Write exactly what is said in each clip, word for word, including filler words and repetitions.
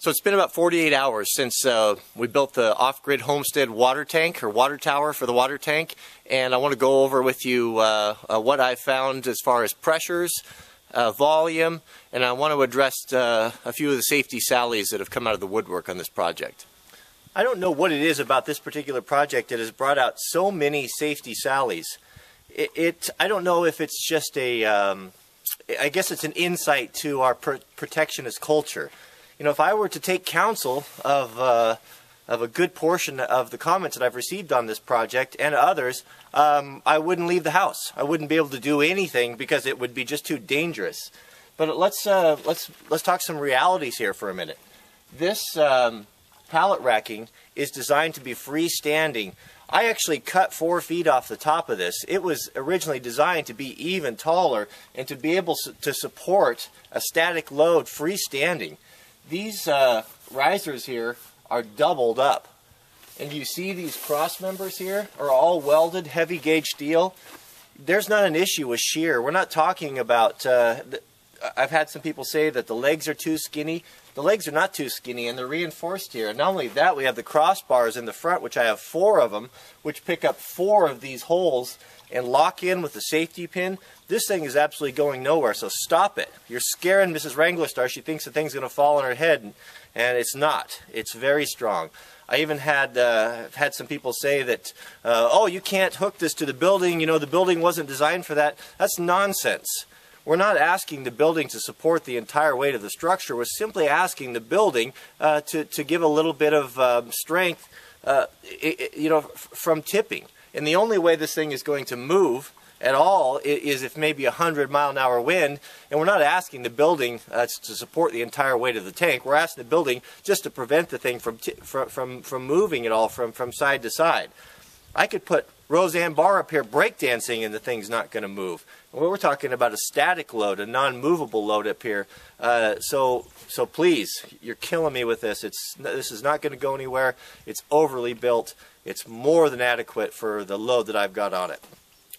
So it's been about forty-eight hours since uh, we built the off-grid homestead water tank, or water tower for the water tank, and I want to go over with you uh, uh, what I found as far as pressures, uh, volume, and I want to address uh, a few of the safety sallies that have come out of the woodwork on this project. I don't know what it is about this particular project that has brought out so many safety sallies. It, it I don't know if it's just a, um, I guess it's an insight to our pr protectionist culture. You know, if I were to take counsel of uh, of a good portion of the comments that I've received on this project and others, um, I wouldn't leave the house. I wouldn't be able to do anything because it would be just too dangerous. But let's uh, let's let's talk some realities here for a minute. This um, pallet racking is designed to be freestanding. I actually cut four feet off the top of this. It was originally designed to be even taller and to be able to support a static load freestanding. These uh, risers here are doubled up, and you see these cross members here are all welded heavy gauge steel. There's not an issue with shear. We're not talking about uh, I've had some people say that the legs are too skinny. The legs are not too skinny, and they're reinforced here. And not only that, we have the crossbars in the front, which I have four of them, which pick up four of these holes and lock in with the safety pin. This thing is absolutely going nowhere, so stop it. You're scaring Missus Wrangler Star. She thinks the thing's going to fall on her head, and, and it's not. It's very strong. I even had uh, had some people say that, uh, oh, you can't hook this to the building. You know, the building wasn't designed for that. That's nonsense. We're not asking the building to support the entire weight of the structure. We're simply asking the building uh, to, to give a little bit of um, strength, uh, it, it, you know, f from tipping. And the only way this thing is going to move at all is if maybe a hundred mile an hour wind, and we're not asking the building uh, to support the entire weight of the tank. We're asking the building just to prevent the thing from, t from, from, from moving at all from, from side to side. I could put Roseanne Barr up here breakdancing and the thing's not going to move. We're talking about a static load, a non-movable load up here. Uh, so, so please, you're killing me with this. It's, this is not going to go anywhere. It's overly built. It's more than adequate for the load that I've got on it.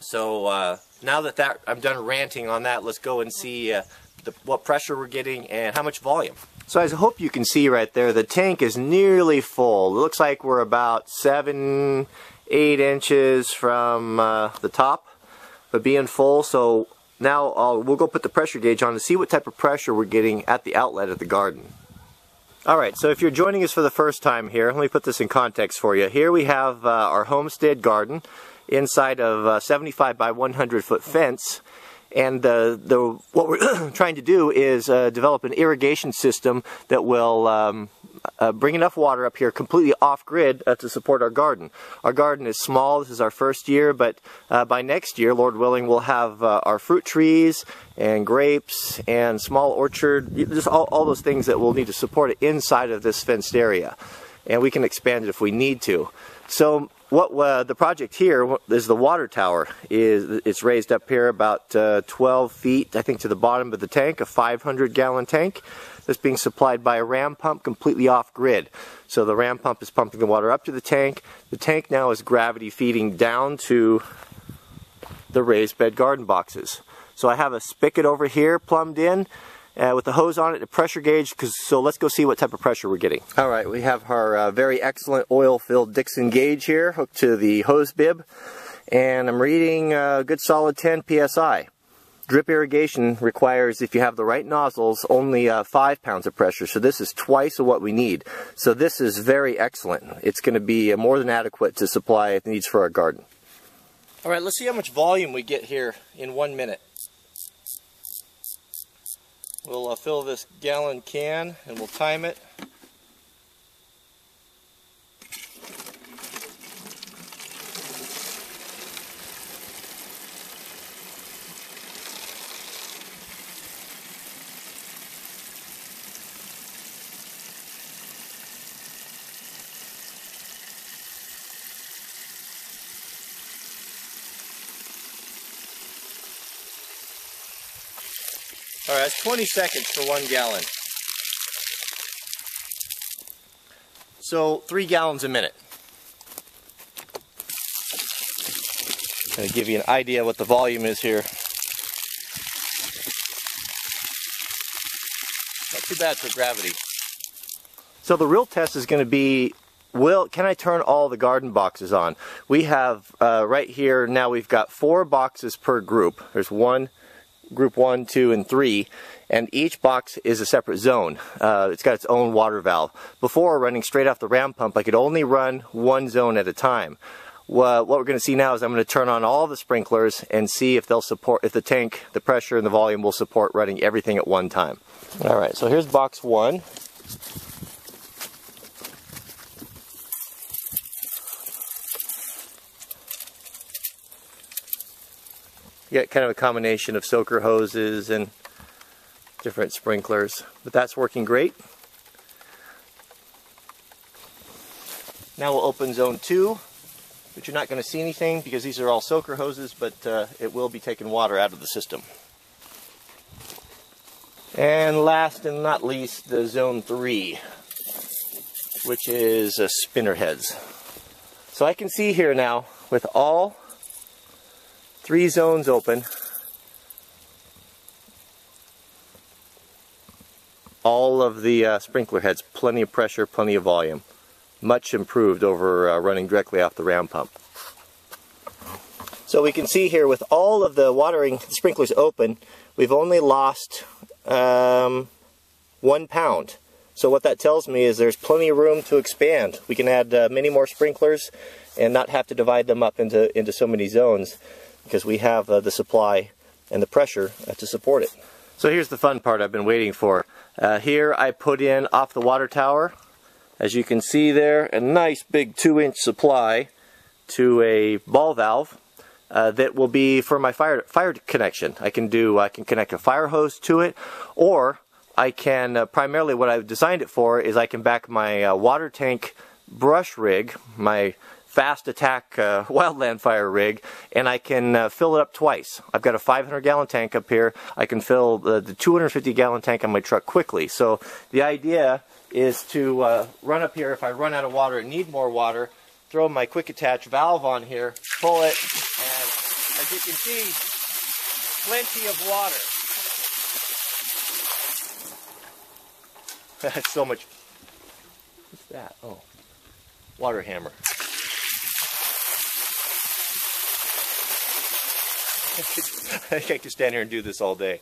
So uh, now that, that I'm done ranting on that, let's go and see uh, the, what pressure we're getting and how much volume. So as I hope you can see right there, the tank is nearly full. It looks like we're about seven... eight inches from uh, the top, but being full. So now I'll, we'll go put the pressure gauge on to see what type of pressure we're getting at the outlet of the garden. Alright, so if you're joining us for the first time here, let me put this in context for you. Here we have uh, our homestead garden inside of a seventy-five by one hundred foot fence, and uh, the, what we're trying to do is uh, develop an irrigation system that will um, Uh, bring enough water up here completely off-grid uh, to support our garden. Our garden is small. This is our first year, but uh, by next year, Lord willing, we'll have uh, our fruit trees and grapes and small orchard, just all, all those things that we'll need to support it inside of this fenced area. And we can expand it if we need to. So what uh, the project here is the water tower. Is It's raised up here about uh, twelve feet, I think, to the bottom of the tank, a five hundred gallon tank. That's being supplied by a ram pump completely off-grid. So the ram pump is pumping the water up to the tank. The tank now is gravity feeding down to the raised bed garden boxes. So I have a spigot over here plumbed in uh, with a hose on it, a pressure gauge. Cause, so let's go see what type of pressure we're getting. All right, we have our uh, very excellent oil-filled Dixon gauge here hooked to the hose bib. And I'm reading a good solid ten P S I. Drip irrigation requires, if you have the right nozzles, only uh, five pounds of pressure. So this is twice of what we need. So this is very excellent. It's going to be more than adequate to supply the needs for our garden. All right, let's see how much volume we get here in one minute. We'll uh, fill this gallon can and we'll time it. All right, that's twenty seconds for one gallon. So three gallons a minute. I'm going to give you an idea what the volume is here. Not too bad for gravity. So the real test is going to be, will, can I turn all the garden boxes on? We have uh, right here now we've got four boxes per group. There's one, group one, two, and three, and each box is a separate zone. Uh, it's got its own water valve. Before, running straight off the ram pump, I could only run one zone at a time. Well, what we're going to see now is I'm going to turn on all the sprinklers and see if they'll support, if the tank, the pressure, and the volume will support running everything at one time. All right, so here's box one. You got kind of a combination of soaker hoses and different sprinklers, but that's working great. Now we'll open zone two, but you're not going to see anything because these are all soaker hoses, but uh, it will be taking water out of the system. And last and not least, the zone three, which is uh, spinner heads. So I can see here now with all three zones open, all of the uh, sprinkler heads, plenty of pressure, plenty of volume. Much improved over uh, running directly off the ram pump. So we can see here with all of the watering sprinklers open, we've only lost um, one pound. So what that tells me is there's plenty of room to expand. We can add uh, many more sprinklers and not have to divide them up into, into so many zones, because we have uh, the supply and the pressure uh, to support it. So here's the fun part I've been waiting for. Uh, here I put in off the water tower, as you can see there, a nice big two inch supply to a ball valve uh, that will be for my fire fire connection. I can do I can connect a fire hose to it, or I can uh, primarily what I've designed it for is I can back my uh, water tank brush rig, my fast attack uh, wildland fire rig, and I can uh, fill it up twice. I've got a five hundred gallon tank up here. I can fill the, the two hundred fifty gallon tank on my truck quickly. So the idea is to uh, run up here if I run out of water and need more water, throw my quick attach valve on here, pull it, and as you can see, plenty of water. That's so much. What's that? Oh, water hammer. I think I could stand here and do this all day.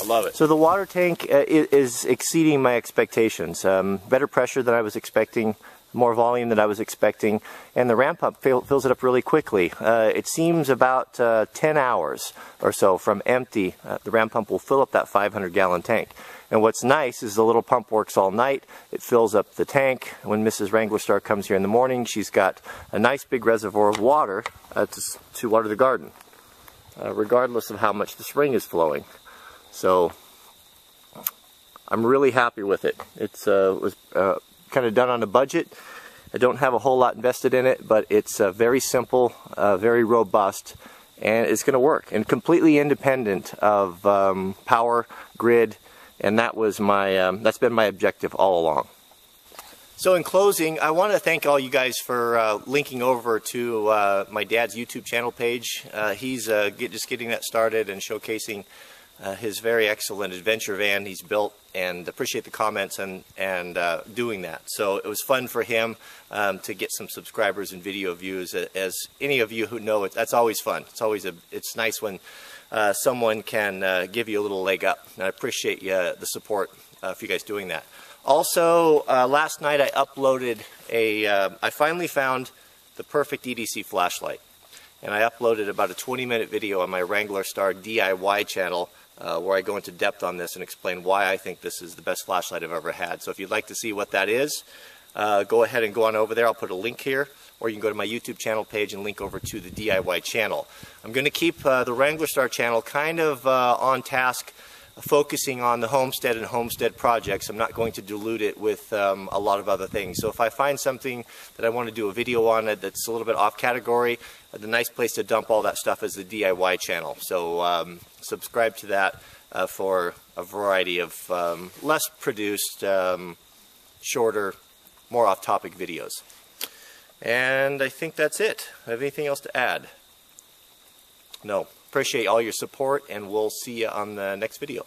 I love it. So the water tank uh, is exceeding my expectations. Um, better pressure than I was expecting, more volume than I was expecting, and the ramp up fill, fills it up really quickly. Uh, it seems about uh, ten hours or so from empty, uh, the ramp pump will fill up that five hundred gallon tank. And what's nice is the little pump works all night. It fills up the tank. When Missus Wrangler Star comes here in the morning, she's got a nice big reservoir of water uh, to, to water the garden, uh, regardless of how much the spring is flowing. So I'm really happy with it. It's uh, was uh, kind of done on a budget. I don't have a whole lot invested in it, but it's uh, very simple, uh, very robust, and it's going to work. And completely independent of um, power, grid. And that was my, um, that's been my objective all along. So in closing, I want to thank all you guys for uh, linking over to uh, my dad's YouTube channel page. Uh, he's uh, get, just getting that started and showcasing uh, his very excellent adventure van he's built, and appreciate the comments and, and uh, doing that. So it was fun for him um, to get some subscribers and video views. As any of you who know it, that's always fun. It's always a, it's nice when Uh, someone can uh, give you a little leg up, and I appreciate uh, the support uh, for you guys doing that. Also, uh, last night I uploaded a, uh, I finally found the perfect E D C flashlight, and I uploaded about a twenty minute video on my Wrangler Star D I Y channel uh, where I go into depth on this and explain why I think this is the best flashlight I've ever had. So if you'd like to see what that is, uh, go ahead and go on over there. I'll put a link here. Or you can go to my YouTube channel page and link over to the D I Y channel. I'm going to keep uh, the Wrangler Star channel kind of uh, on task, focusing on the homestead and homestead projects. I'm not going to dilute it with um, a lot of other things. So if I find something that I want to do a video on it that's a little bit off category, the nice place to dump all that stuff is the D I Y channel. So um, subscribe to that uh, for a variety of um, less produced, um, shorter, more off-topic videos. And I think that's it. Do I have anything else to add? No. Appreciate all your support, and we'll see you on the next video.